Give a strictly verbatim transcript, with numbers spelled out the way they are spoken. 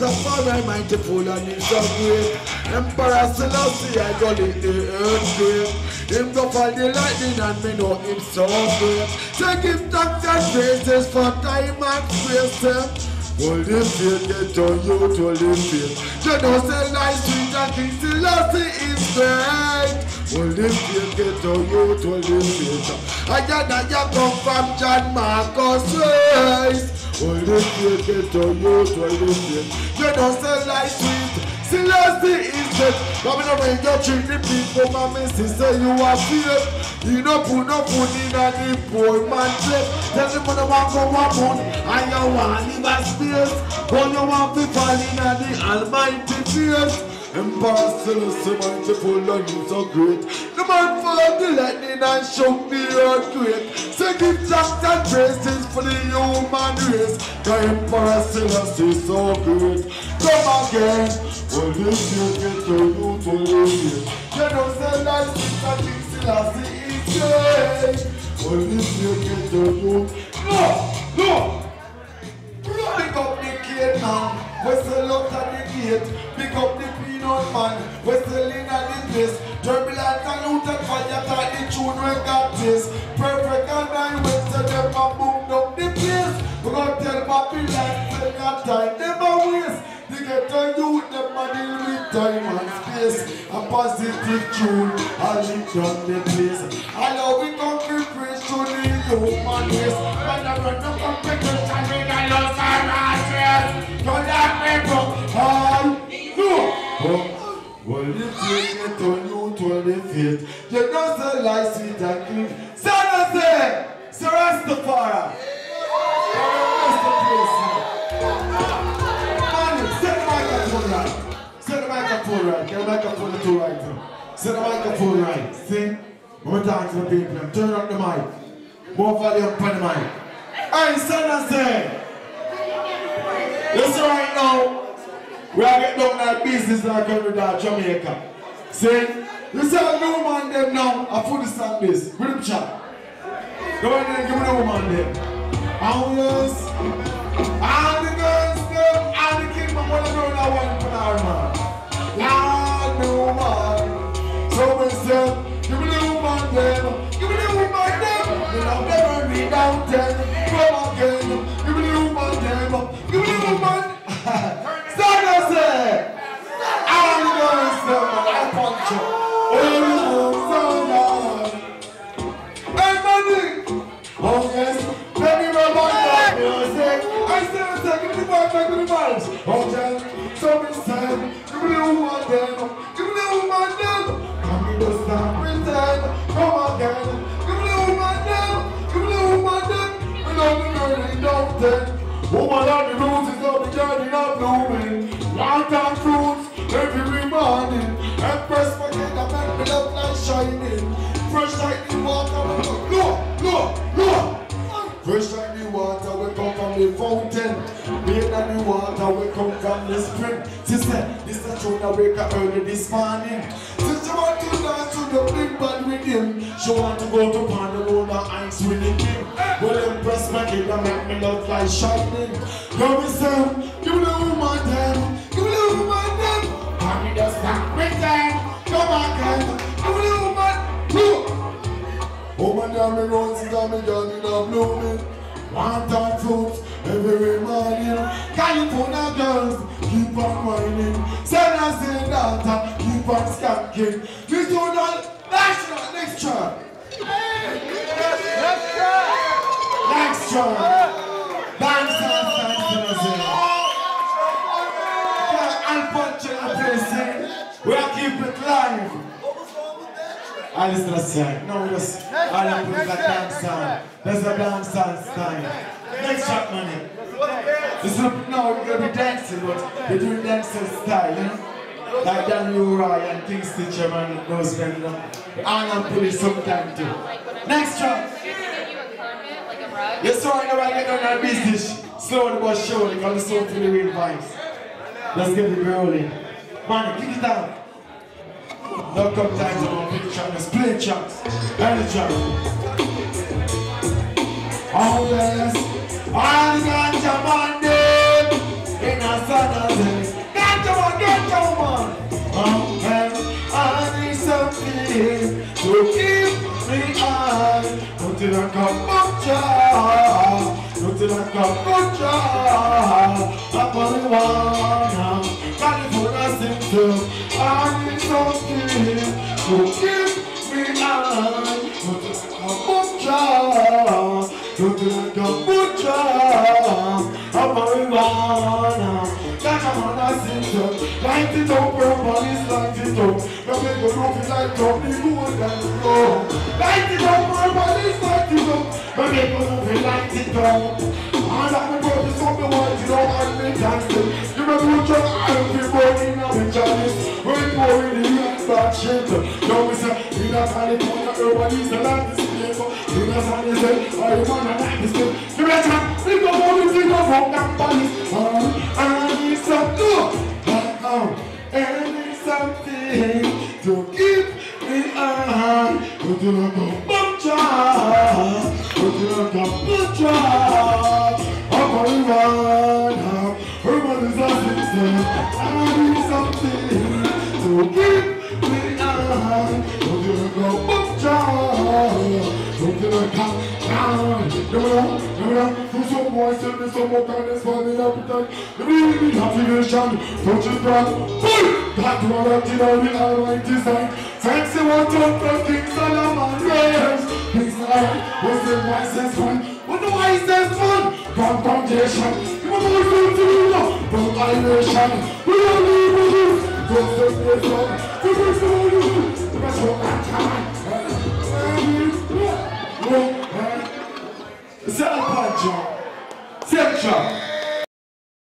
Rastafari mindful and it's a great Emperor Selassie, I go lick the earth great. Him go fall the lightning and me know him so great. Take him thanks and praises for time and space. Hold the faith, get to you to live faith. You know say life sweet and King Selassie is great. Hold the faith, get to you to live faith. I got that you come from John Marcus Rice. Hold the faith, get to you to live faith. You know say life sweet, Selassie is great. But I when you treat the people, my missus say you are faith. You no put no food in a the poor man's head. Tell them when I walk for one month, and you want to live a space. When you want to fall in a the almighty faith. Emperor Selassie, mindful and you so great. The man followed the lightning and shook the earthquake. So give thanks and praises for the human race. The Emperor Selassie is so great. Come again, all this you get to you to live here. You know say life is a King Selassie is great. All this you get to you. No, no. Pick up the gate now, whistle out at the gate. Pick up the peanut man, whistle in at the place. Turbulent and out and fire, taught the tune we got this. Perfect and I whistle them and boom up the place. We gon' tell Babylon, they got time, never waste. They get to youth, them a deal with time and space. A positive tune, I lift up the place. I love it on the praise to the human race. When I run up on the competition, we got lost our address. Don't let me go, all oh, well, if you get on you to the faith, you know the life sweet and clean. Selassie, Sir Rastafari, send the microphone right, get the microphone to right, send the microphone right, see? We're talking to the people, turn up the mic, more volume up on the mic. Hey, Selassie, listen right now. We are getting down that business like every day in Jamaica. See? You see a new man them now, I fully stand this. With him chat. Go in there and give me the woman them. And girls, all the girls them, all the kids, my mother girl that one for our man. All the woman. So we say, give me the woman them, give me the woman them. You know, never read out them, come again. Give me the woman them, give me the woman. Selassie! I'm going to I want you. Oh, so hey, money! Oh, yes. Let me remind that music. I said, I said, give me the ball, give me the ball. Oh, yes. So we said, give me the woman then. Give me the woman then. Come in the sun, pretend. Come again. Give me the woman then. Give me the woman then. We don't be learning down then. Woman on the roads is on the journey of blooming. Lantern fruits every morning. Empress forget that make me look like shining. Fresh like the water we come. Look, look, look. Fresh like the water we come from the fountain. Made like the water we come from the spring. She said, this is the tune I wake up early this morning. Since she want to dance to the big band with him, she want to go to Pandalona and swing the king. Well, impress my kid and make me look like shining. Yo, we say, give me the woman them, give me the woman them. And we just stop pretend, come back and give me the woman. Woo! Woman down the roses and me down in the blooming. Wanton fruits every morning. California girls, keep on whining. Selassie daughter, keep on skanking. We do not national lecture. Next time, dance and dance to the same. Unfortunately, we are keeping it live. I listen to sing. No, just I love to dance and there's a dance and style. Next shot, money. This is no, we're gonna be dancing, but we're doing dancing style, you know, like Daniel Ryan and King's teacher man knows them. I'm gonna put it sometime too. Next shot. Yes, sir, I know I get on that business. Slowly but surely, because it's so to the real vibes. Let's get the girl in. Man, kick it out. Don't come time to go pick tracks. Play tracks. Play tracks. All this. All the ganja man, them. In a Saturday. Light it up, everybody's light it up. Don't make a roof light up, the moon light it up. Light it up, everybody's light it up. Don't make a roof light it up. And I'm the purpose of the world, you know, and me dancing. You know, you just everybody now in Janice. We're pouring the young black shit. Now we say, we got California, everybody's the light is here. We got Sunny Zell, I want to light this thing. You better, we go for the thing of rock and police. And it's a good. And it's something to give me a hand. Would you like a butcher? Would you like a butcher? I'm a woman. Woman is a sister. I need something to give me a hand. Would you like a butcher? Would you like a hand? No, no, no. Some boys tell me some more kind of funny appetite. The real motivation, don't you drop. That's what I did, I will alright design. Fancy what up the things that I'm on rails. Things that I was the wisest one. What the wisest one? Confrontation. You want to do to me now? Don't iration. We don't need to do. Don't take this one. We don't need to do. That's what I can. Well, well, well. It's a bad job. Sempre